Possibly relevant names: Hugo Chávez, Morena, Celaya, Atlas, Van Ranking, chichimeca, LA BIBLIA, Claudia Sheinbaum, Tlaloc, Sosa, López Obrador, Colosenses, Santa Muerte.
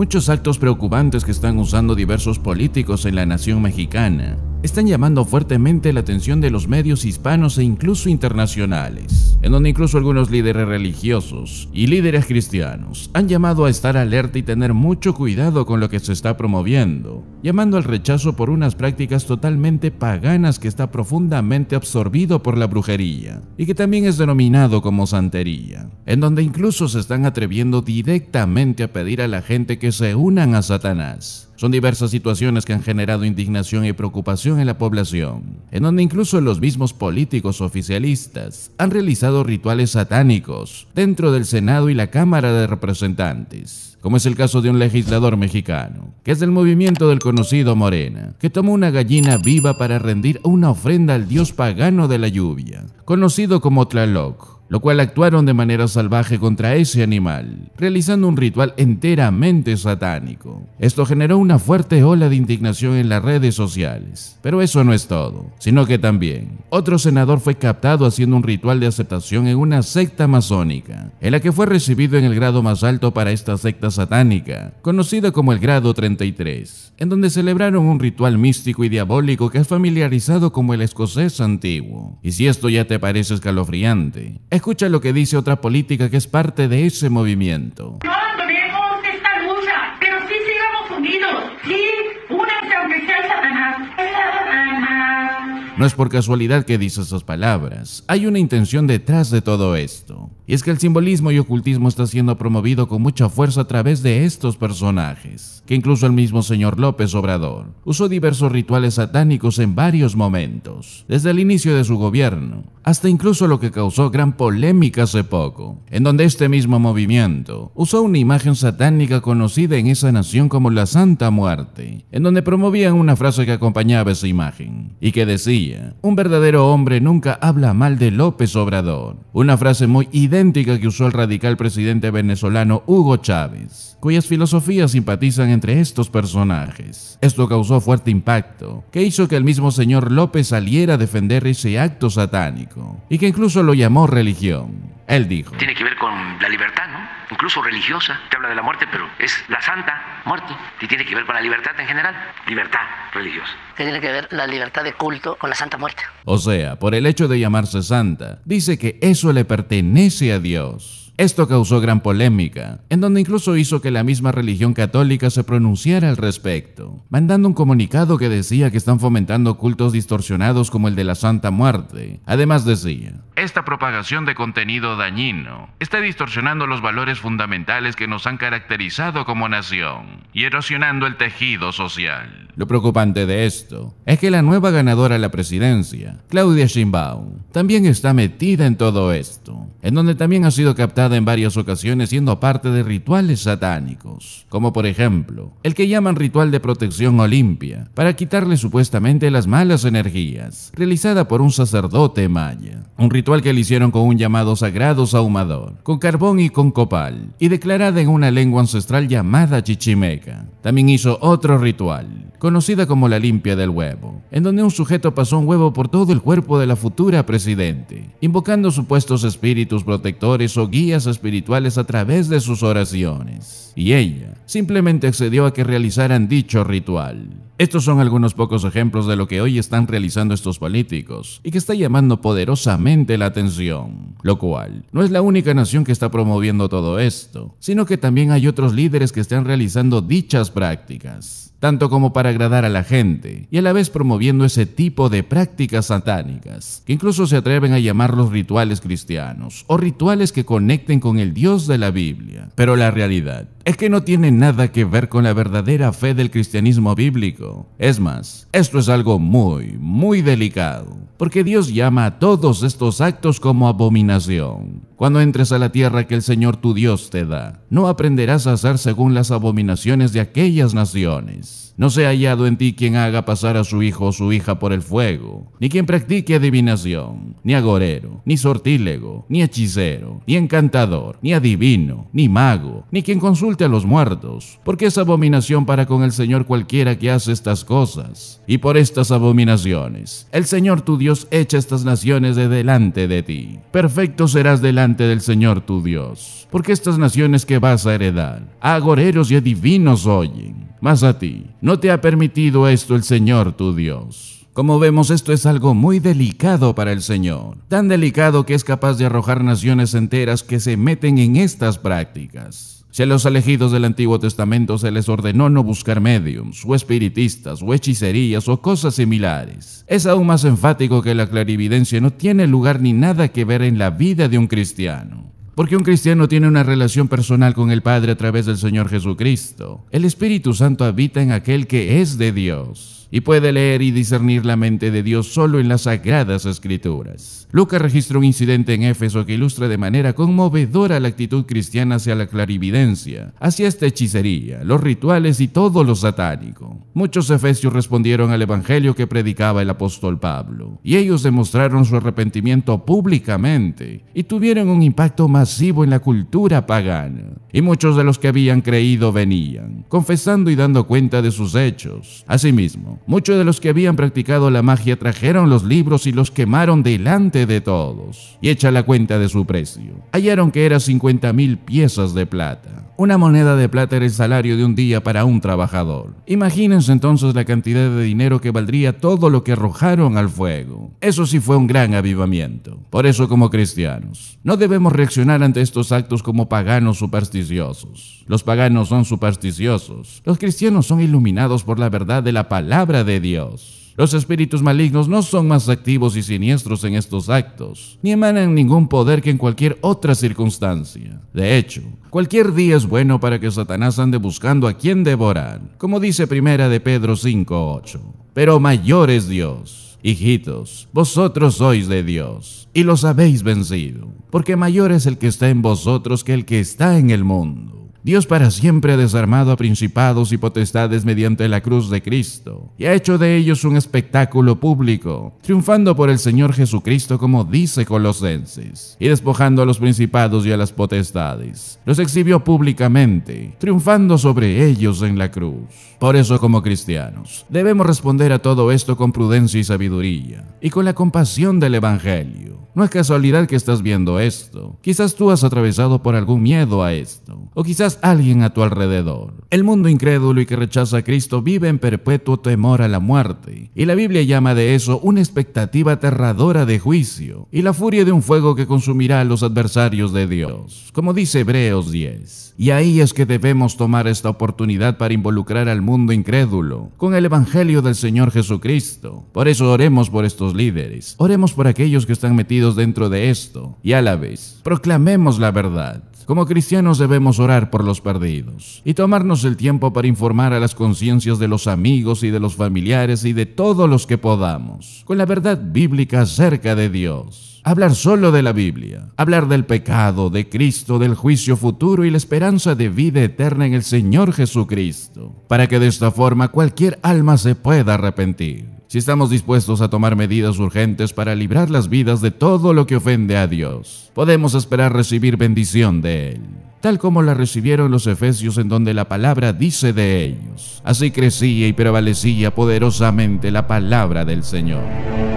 Muchos actos preocupantes que están usando diversos políticos en la nación mexicana están llamando fuertemente la atención de los medios hispanos e incluso internacionales, en donde incluso algunos líderes religiosos y líderes cristianos han llamado a estar alerta y tener mucho cuidado con lo que se está promoviendo, llamando al rechazo por unas prácticas totalmente paganas que está profundamente absorbido por la brujería y que también es denominado como santería, en donde incluso se están atreviendo directamente a pedir a la gente que se unan a Satanás. Son diversas situaciones que han generado indignación y preocupación en la población, en donde incluso los mismos políticos oficialistas han realizado rituales satánicos dentro del Senado y la Cámara de Representantes, como es el caso de un legislador mexicano, que es del movimiento del conocido Morena, que tomó una gallina viva para rendir una ofrenda al dios pagano de la lluvia, conocido como Tlaloc, lo cual actuaron de manera salvaje contra ese animal, realizando un ritual enteramente satánico. Esto generó una fuerte ola de indignación en las redes sociales. Pero eso no es todo, sino que también otro senador fue captado haciendo un ritual de aceptación en una secta masónica, en la que fue recibido en el grado más alto para esta secta satánica, conocida como el grado 33, en donde celebraron un ritual místico y diabólico que es familiarizado como el escocés antiguo. Y si esto ya te parece escalofriante, escucha lo que dice otra política que es parte de ese movimiento. No abandonemos esta lucha, pero sí sigamos unidos. Sí, únanse aunque sea Satanás. Satanás. No es por casualidad que dice esas palabras. Hay una intención detrás de todo esto. Y es que el simbolismo y ocultismo está siendo promovido con mucha fuerza a través de estos personajes, que incluso el mismo señor López Obrador usó diversos rituales satánicos en varios momentos, desde el inicio de su gobierno, hasta incluso lo que causó gran polémica hace poco, en donde este mismo movimiento usó una imagen satánica conocida en esa nación como la Santa Muerte, en donde promovían una frase que acompañaba esa imagen, y que decía: "Un verdadero hombre nunca habla mal de López Obrador", una frase muy idéntica que usó el radical presidente venezolano Hugo Chávez, cuyas filosofías simpatizan entre estos personajes. Esto causó fuerte impacto, que hizo que el mismo señor López saliera a defender ese acto satánico, y que incluso lo llamó religión. Él dijo: tiene que ver con la libertad, ¿no? Incluso religiosa. Te habla de la muerte, pero es la Santa Muerte. Y tiene que ver con la libertad en general. Libertad religiosa. ¿Qué tiene que ver la libertad de culto con la Santa Muerte? O sea, por el hecho de llamarse santa, dice que eso le pertenece a Dios. Esto causó gran polémica, en donde incluso hizo que la misma religión católica se pronunciara al respecto, mandando un comunicado que decía que están fomentando cultos distorsionados como el de la Santa Muerte. Además decía: esta propagación de contenido dañino está distorsionando los valores fundamentales que nos han caracterizado como nación y erosionando el tejido social. Lo preocupante de esto es que la nueva ganadora a la presidencia, Claudia Sheinbaum, también está metida en todo esto, en donde también ha sido captada en varias ocasiones siendo parte de rituales satánicos, como por ejemplo el que llaman ritual de protección Olimpia, para quitarle supuestamente las malas energías, realizada por un sacerdote maya, un ritual que le hicieron con un llamado sagrado sahumador, con carbón y con copal, y declarada en una lengua ancestral llamada chichimeca. También hizo otro ritual, conocida como la limpia del huevo, en donde un sujeto pasó un huevo por todo el cuerpo de la futura presidente, invocando supuestos espíritus protectores o guías espirituales a través de sus oraciones, y ella simplemente accedió a que realizaran dicho ritual. Estos son algunos pocos ejemplos de lo que hoy están realizando estos políticos y que está llamando poderosamente la atención, lo cual no es la única nación que está promoviendo todo esto, sino que también hay otros líderes que están realizando dichas prácticas, tanto como para agradar a la gente, y a la vez promoviendo ese tipo de prácticas satánicas, que incluso se atreven a llamarlos rituales cristianos, o rituales que conecten con el Dios de la Biblia. Pero la realidad es que no tiene nada que ver con la verdadera fe del cristianismo bíblico. Es más, esto es algo muy, muy delicado, porque Dios llama a todos estos actos como abominación. Cuando entres a la tierra que el Señor tu Dios te da, no aprenderás a hacer según las abominaciones de aquellas naciones. No sea hallado en ti quien haga pasar a su hijo o su hija por el fuego, ni quien practique adivinación, ni agorero, ni sortílego, ni hechicero, ni encantador, ni adivino, ni mago, ni quien consulte a los muertos, porque es abominación para con el Señor cualquiera que hace estas cosas. Y por estas abominaciones, el Señor tu Dios echa estas naciones de delante de ti. Perfecto serás delante delante del Señor tu Dios, porque estas naciones que vas a heredar, a agoreros y a divinos oyen, mas a ti no te ha permitido esto el Señor tu Dios. Como vemos, esto es algo muy delicado para el Señor, tan delicado que es capaz de arrojar naciones enteras que se meten en estas prácticas. Si a los elegidos del Antiguo Testamento se les ordenó no buscar médiums, o espiritistas, o hechicerías, o cosas similares, es aún más enfático que la clarividencia no tiene lugar ni nada que ver en la vida de un cristiano. Porque un cristiano tiene una relación personal con el Padre a través del Señor Jesucristo. El Espíritu Santo habita en aquel que es de Dios y puede leer y discernir la mente de Dios solo en las Sagradas Escrituras. Lucas registra un incidente en Éfeso que ilustra de manera conmovedora la actitud cristiana hacia la clarividencia, hacia esta hechicería, los rituales y todo lo satánico. Muchos efesios respondieron al evangelio que predicaba el apóstol Pablo, y ellos demostraron su arrepentimiento públicamente y tuvieron un impacto masivo en la cultura pagana. Y muchos de los que habían creído venían, confesando y dando cuenta de sus hechos. Asimismo, muchos de los que habían practicado la magia trajeron los libros y los quemaron delante de todos. Y hecha la cuenta de su precio, hallaron que era 50,000 piezas de plata. Una moneda de plata era el salario de un día para un trabajador. Imagínense entonces la cantidad de dinero que valdría todo lo que arrojaron al fuego. Eso sí fue un gran avivamiento. Por eso, como cristianos, no debemos reaccionar ante estos actos como paganos supersticiosos. Los paganos son supersticiosos. Los cristianos son iluminados por la verdad de la palabra de Dios. Los espíritus malignos no son más activos y siniestros en estos actos, ni emanan ningún poder que en cualquier otra circunstancia. De hecho, cualquier día es bueno para que Satanás ande buscando a quien devorar, como dice Primera de Pedro 5:8. Pero mayor es Dios. Hijitos, vosotros sois de Dios, y los habéis vencido, porque mayor es el que está en vosotros que el que está en el mundo. Dios para siempre ha desarmado a principados y potestades mediante la cruz de Cristo, y ha hecho de ellos un espectáculo público, triunfando por el Señor Jesucristo, como dice Colosenses, y despojando a los principados y a las potestades, los exhibió públicamente, triunfando sobre ellos en la cruz. Por eso, como cristianos, debemos responder a todo esto con prudencia y sabiduría, y con la compasión del Evangelio. No es casualidad que estás viendo esto. Quizás tú has atravesado por algún miedo a esto, o quizás alguien a tu alrededor. El mundo incrédulo y que rechaza a Cristo vive en perpetuo temor a la muerte, y la Biblia llama de eso una expectativa aterradora de juicio y la furia de un fuego que consumirá a los adversarios de Dios, como dice Hebreos 10. Y ahí es que debemos tomar esta oportunidad para involucrar al mundo incrédulo con el Evangelio del Señor Jesucristo. Por eso oremos por estos líderes, oremos por aquellos que están metidos dentro de esto, y a la vez proclamemos la verdad. Como cristianos debemos orar por los perdidos y tomarnos el tiempo para informar a las conciencias de los amigos y de los familiares y de todos los que podamos con la verdad bíblica acerca de Dios. Hablar solo de la Biblia, hablar del pecado, de Cristo, del juicio futuro y la esperanza de vida eterna en el Señor Jesucristo, para que de esta forma cualquier alma se pueda arrepentir. Si estamos dispuestos a tomar medidas urgentes para librar las vidas de todo lo que ofende a Dios, podemos esperar recibir bendición de Él, tal como la recibieron los efesios, en donde la palabra dice de ellos: así crecía y prevalecía poderosamente la palabra del Señor.